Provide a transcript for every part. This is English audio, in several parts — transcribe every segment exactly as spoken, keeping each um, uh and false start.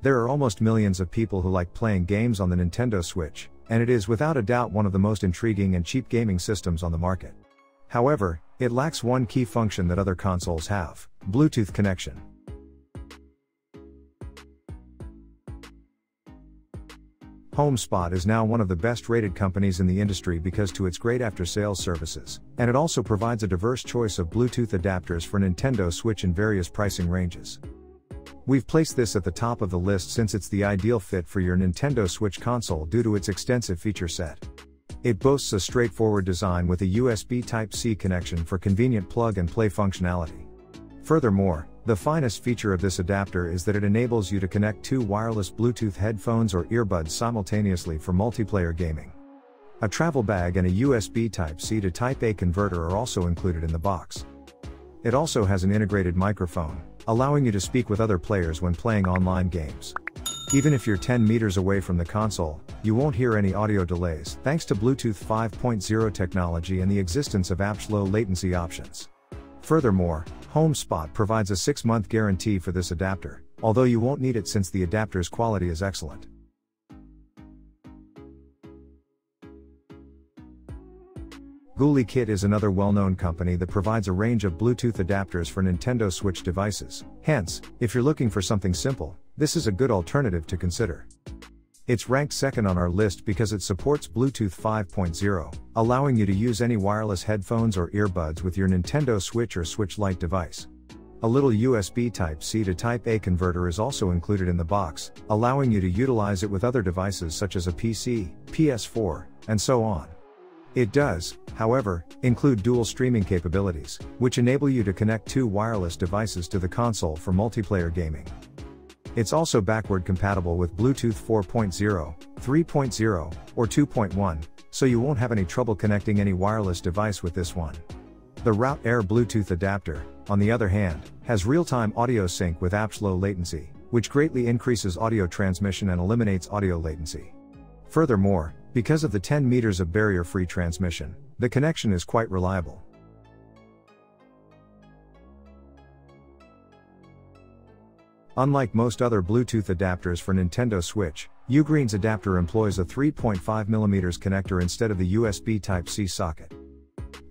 There are almost millions of people who like playing games on the Nintendo Switch, and it is without a doubt one of the most intriguing and cheap gaming systems on the market. However, it lacks one key function that other consoles have: Bluetooth connection. HomeSpot is now one of the best rated companies in the industry because to its great after-sales services, and it also provides a diverse choice of Bluetooth adapters for Nintendo Switch in various pricing ranges. We've placed this at the top of the list since it's the ideal fit for your Nintendo Switch console due to its extensive feature set. It boasts a straightforward design with a U S B Type-C connection for convenient plug-and-play functionality. Furthermore, the finest feature of this adapter is that it enables you to connect two wireless Bluetooth headphones or earbuds simultaneously for multiplayer gaming. A travel bag and a U S B Type-C to Type-A converter are also included in the box. It also has an integrated microphone, allowing you to speak with other players when playing online games. Even if you're ten meters away from the console, you won't hear any audio delays thanks to Bluetooth five point oh technology and the existence of app's low latency options. Furthermore, HomeSpot provides a six month guarantee for this adapter, although you won't need it since the adapter's quality is excellent. GuliKit is another well-known company that provides a range of Bluetooth adapters for Nintendo Switch devices. Hence, if you're looking for something simple, this is a good alternative to consider. It's ranked second on our list because it supports Bluetooth five point oh, allowing you to use any wireless headphones or earbuds with your Nintendo Switch or Switch Lite device. A little U S B Type-C to Type-A converter is also included in the box, allowing you to utilize it with other devices such as a P C, P S four, and so on. It does, however, include dual streaming capabilities, which enable you to connect two wireless devices to the console for multiplayer gaming. It's also backward compatible with Bluetooth four point oh, three point oh, or two point one, so you won't have any trouble connecting any wireless device with this one. The Route Air Bluetooth adapter, on the other hand, has real-time audio sync with app's low latency, which greatly increases audio transmission and eliminates audio latency. Furthermore, because of the ten meters of barrier-free transmission, the connection is quite reliable. Unlike most other Bluetooth adapters for Nintendo Switch, Ugreen's adapter employs a three point five millimeter connector instead of the U S B Type-C socket.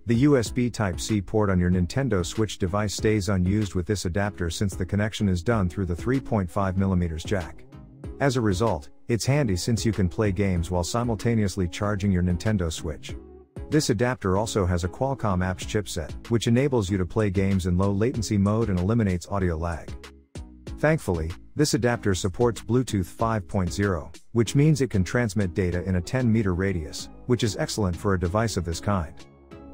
The U S B Type-C port on your Nintendo Switch device stays unused with this adapter since the connection is done through the three point five millimeter jack. As a result, it's handy since you can play games while simultaneously charging your Nintendo Switch. This adapter also has a Qualcomm aptX chipset, which enables you to play games in low latency mode and eliminates audio lag. Thankfully, this adapter supports Bluetooth five point oh, which means it can transmit data in a ten meter radius, which is excellent for a device of this kind.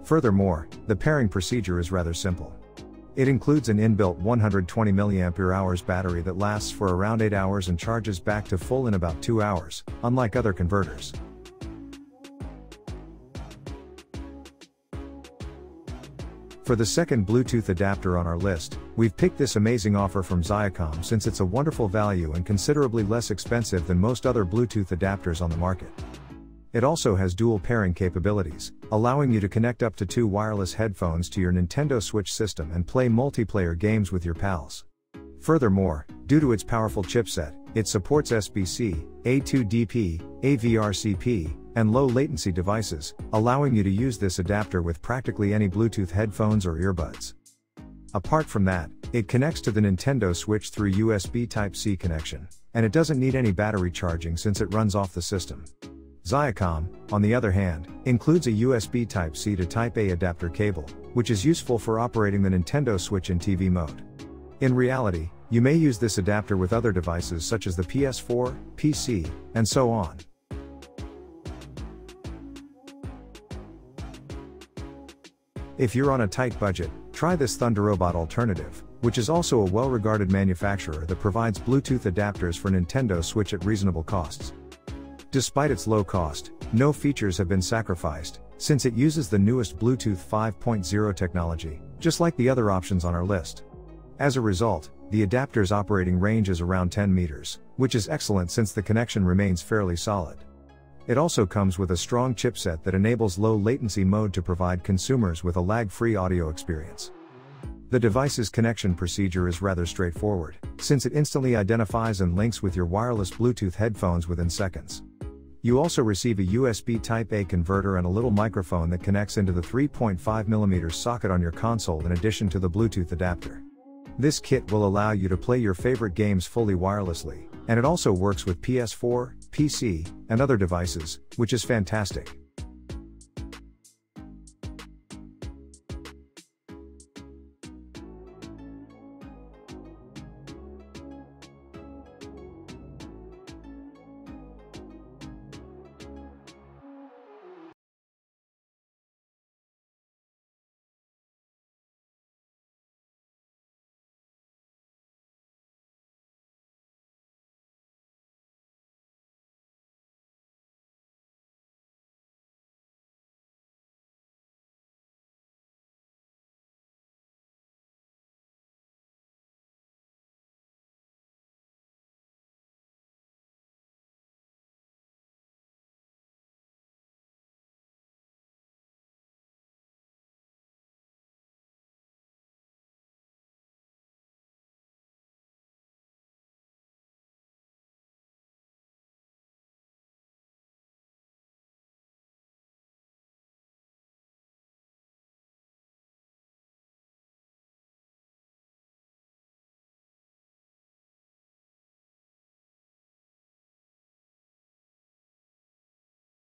Furthermore, the pairing procedure is rather simple. It includes an inbuilt one hundred twenty milliamp hour battery that lasts for around eight hours and charges back to full in about two hours, unlike other converters. For the second Bluetooth adapter on our list, we've picked this amazing offer from ZIOCOM since it's a wonderful value and considerably less expensive than most other Bluetooth adapters on the market. It also has dual pairing capabilities, allowing you to connect up to two wireless headphones to your Nintendo Switch system and play multiplayer games with your pals. Furthermore, due to its powerful chipset, it supports S B C, A two D P, A V R C P, and low-latency devices, allowing you to use this adapter with practically any Bluetooth headphones or earbuds. Apart from that, it connects to the Nintendo Switch through U S B Type-C connection, and it doesn't need any battery charging since it runs off the system. ZIOCOM, on the other hand, includes a U S B Type-C to Type-A adapter cable, which is useful for operating the Nintendo Switch in T V mode. In reality, you may use this adapter with other devices such as the P S four, P C, and so on. If you're on a tight budget, try this Thunderobot alternative, which is also a well-regarded manufacturer that provides Bluetooth adapters for Nintendo Switch at reasonable costs. Despite its low cost, no features have been sacrificed, since it uses the newest Bluetooth five point oh technology, just like the other options on our list. As a result, the adapter's operating range is around ten meters, which is excellent since the connection remains fairly solid. It also comes with a strong chipset that enables low latency mode to provide consumers with a lag-free audio experience. The device's connection procedure is rather straightforward, since it instantly identifies and links with your wireless Bluetooth headphones within seconds. You also receive a U S B Type A converter and a little microphone that connects into the three point five millimeter socket on your console in addition to the Bluetooth adapter. This kit will allow you to play your favorite games fully wirelessly, and it also works with P S four, P C, and other devices, which is fantastic.